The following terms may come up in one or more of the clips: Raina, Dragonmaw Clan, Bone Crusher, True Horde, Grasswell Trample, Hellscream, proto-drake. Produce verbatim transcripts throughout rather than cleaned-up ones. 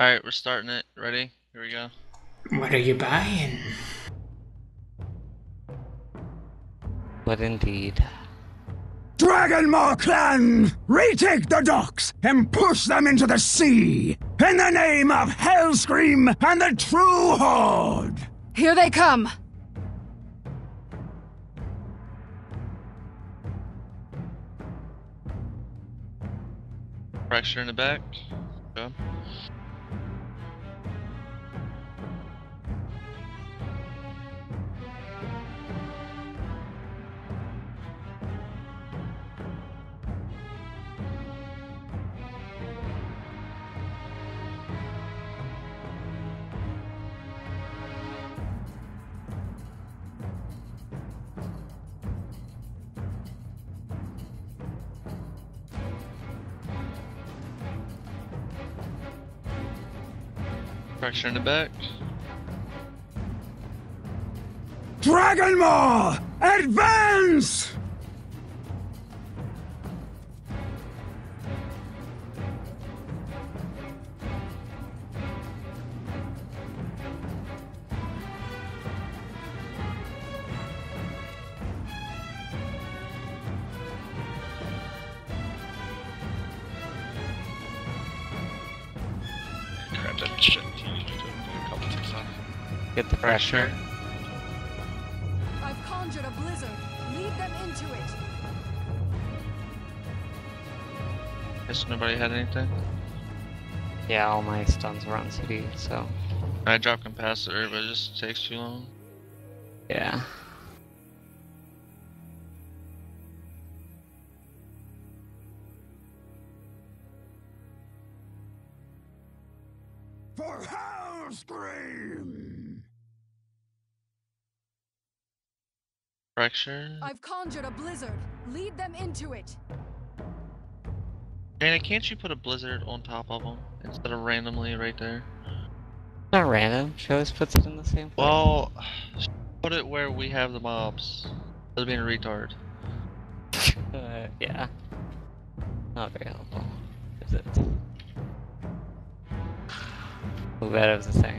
Alright, we're starting it. Ready? Here we go. What are you buying? What indeed? Dragonmaw Clan! Retake the docks and push them into the sea! In the name of Hellscream and the True Horde! Here they come! Pressure in the back. Go. Pressure in the back. Dragonmaw, advance! Get the pressure. I've conjured a blizzard. Lead them into it. Guess nobody had anything? Yeah, all my stuns were on C D, so. I dropped capacitor, but it just takes too long. Yeah. For Hellscream! I've conjured a blizzard. Lead them into it. Raina, can't you put a blizzard on top of them instead of randomly right there? Not random. She always puts it in the same place. Well, put it where we have the mobs. Instead of being a retard. uh, yeah. Not very helpful, is it? Move out of the thing.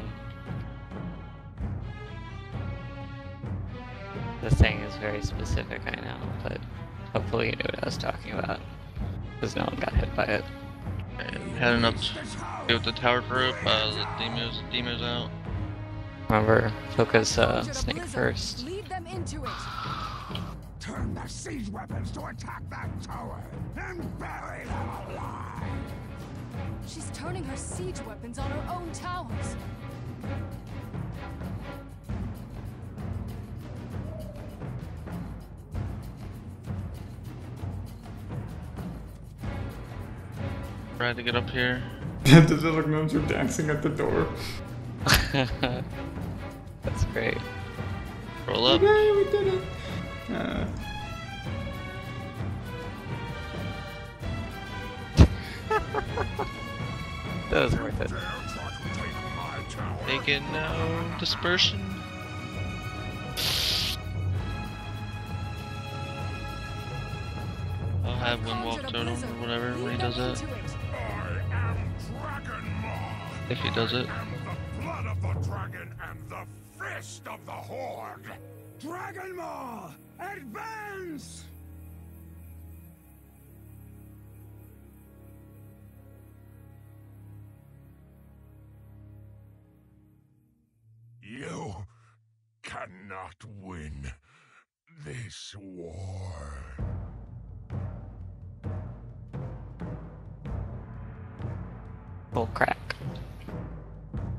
This thing is very specific, I know, but hopefully you knew what I was talking about, because no one got hit by it. Heading up with the tower group, uh, the demos, demos out. Remember, focus uh, Snake first. Lead them into it. Turn the siege weapons to attack that tower and bury them alive. She's turning her siege weapons on her own towers. Try to get up here. Yeah, the little gnomes are dancing at the door. That's great. Roll up. Yay, we did it! Uh. That was worth it. Taking no dispersion. I'll have Windwalk Totem or whatever when he does that. If he does it. The blood of the dragon and the fist of the horde. Dragonmaw, advance! You cannot win this war. Bull crack.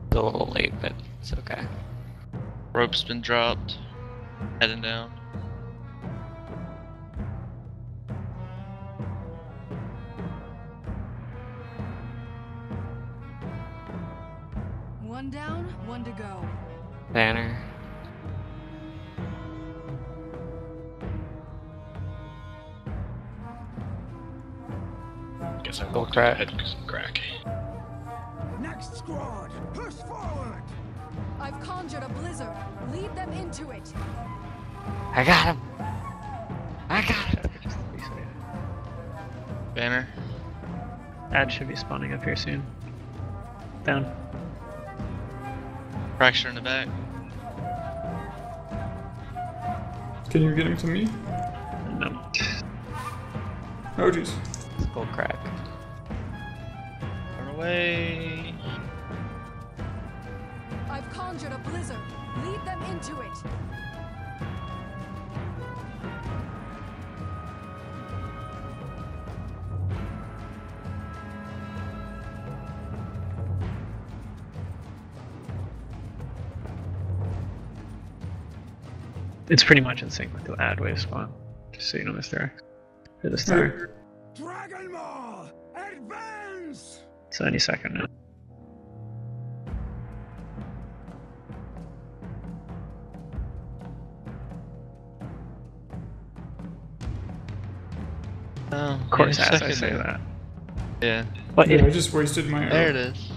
It's a little late, but it's okay. Rope's been dropped. Heading down. One down, one to go. Banner. Guess I'm bull crack. Head crack. Next squad, push forward! I've conjured a blizzard. Lead them into it. I got him. I got him. Banner. Ad should be spawning up here soon. Down. Fracture in the back. Can you get him to me? No. Oh jeez. Skull crack. Run away. I've conjured a blizzard. Lead them into it. It's pretty much in sync with the ad wave spawn, just so you know, Mister X. For this time. Dragonmaw, advance! So any second now. Oh, of course, as I say that. Yeah. But yeah, I just wasted my. There own. It is.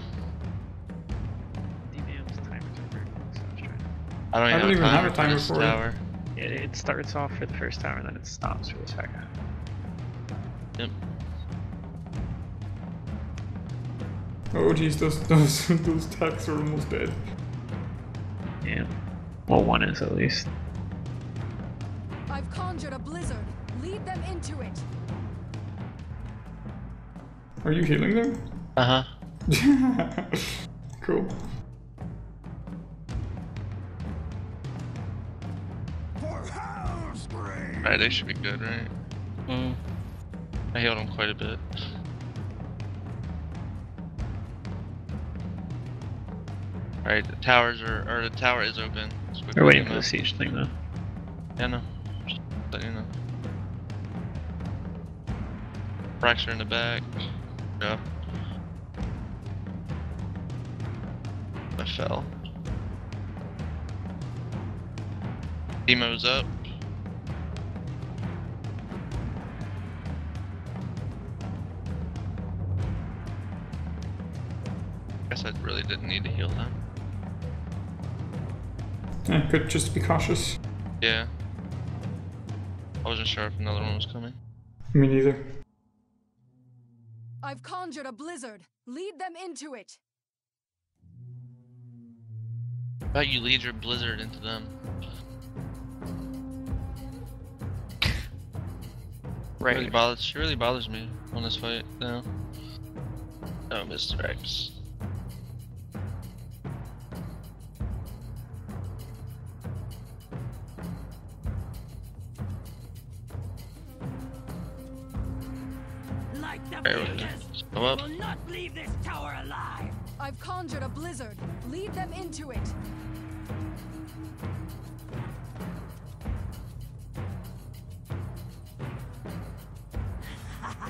I don't, I don't even have a timer for it. It, it starts off for the first tower and then it stops for the second. Yep. Oh geez, those those those tacks are almost dead. Yeah. Well, one is at least. I've conjured a blizzard. Lead them into it. Are you healing them? Uh huh. Cool. Alright, they should be good, right? Mm. I healed them quite a bit. Alright, the towers are, or the tower is open. We're waiting for the siege thing though. Yeah, no. Just let you know. Fracture in the back. Yeah. I fell. Demo's up. I really didn't need to heal them. Yeah, good, just be cautious. Yeah. I wasn't sure if another one was coming. Me neither. I've conjured a blizzard. Lead them into it. How about you lead your blizzard into them? Right. It really bothers, she really bothers me on this fight now. Oh, Mister X. Come up. Will not leave this tower alive. I've conjured a blizzard. Lead them into it.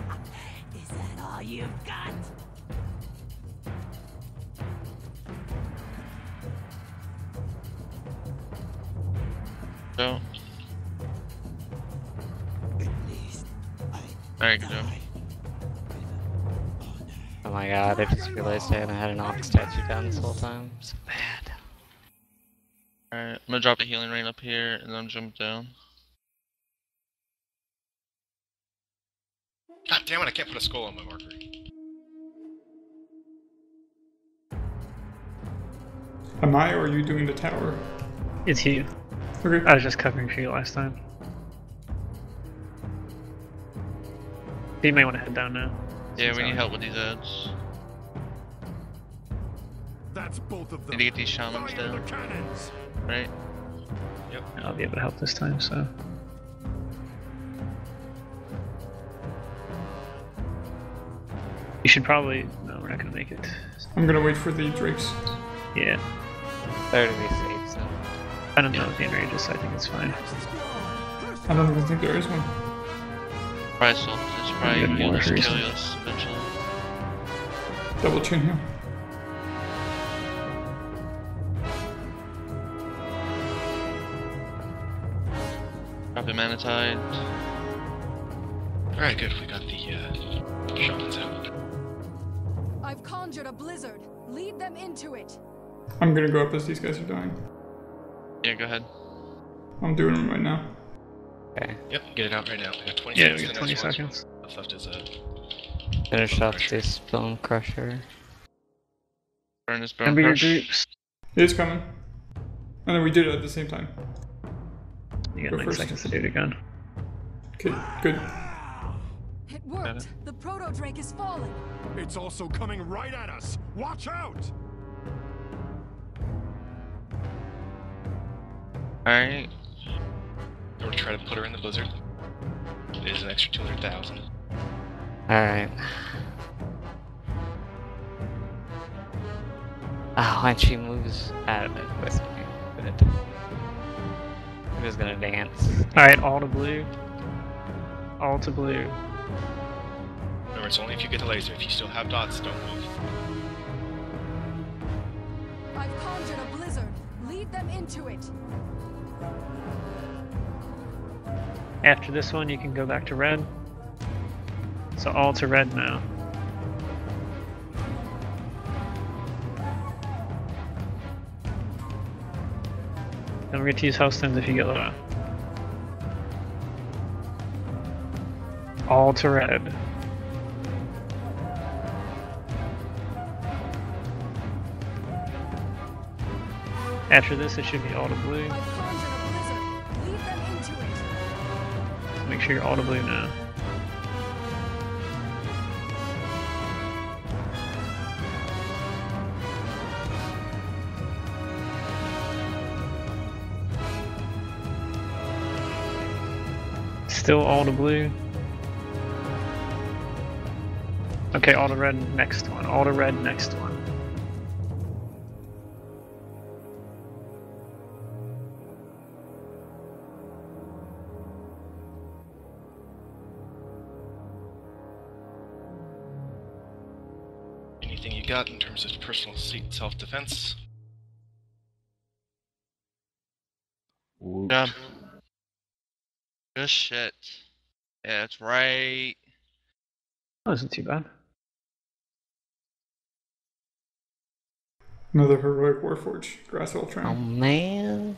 Is that all you've got? No. At least I. There you go. Oh my god, I just realized I haven't had an ox statue down this whole time. So bad. Alright, I'm gonna drop the healing rain up here and then jump down. God damn it, I can't put a skull on my marker. Am I or are you doing the tower? It's you. Okay. I was just covering for you last time. You may want to head down now. Yeah, we need help with these ads. That's both of them. Need to get these shamans down. Right? Yep. I'll be able to help this time, so. You should probably. No, we're not gonna make it. I'm gonna wait for the drakes. Yeah. They're gonna be safe, so. I don't yeah. know if the enrage is, I think it's fine. I don't even think there is one. Probably still. Probably gonna kill us eventually. Double chin here. Drop him manatide. Alright, good. We got the uh, shamans out. I've conjured a blizzard. Lead them into it. I'm gonna go up as these guys are dying. Yeah, go ahead. I'm doing them right now. Okay. Yep, get it out right now. We got twenty yeah, seconds. Yeah, we got twenty seconds. Left is a finish off this Bone Crusher. Burn Remember your groups. It's coming. And then we did it at the same time. You got nine seconds to do it again. Okay, good. It worked. The proto-drake is falling. It's also coming right at us. Watch out! Alright. We're gonna try to put her in the blizzard. It is an extra two hundred thousand. Alright. Oh, and she moves out of it with me. Good. I'm just gonna dance. Alright, all to blue. All to blue. Remember, it's only if you get the laser. If you still have dots, don't move. I've conjured a blizzard. Lead them into it. After this one, you can go back to red. So all to red now. Don't forget to use Hellscream if you get low. All to red. After this, it should be all to blue. Make sure you're all to blue now. Still all to blue. Okay, all to red next one. All to red next one. Anything you got in terms of personal self-defense? Yeah. Good shit. Yeah, that's right. That wasn't too bad. Another heroic warforge. Grasswell Trample. Oh man.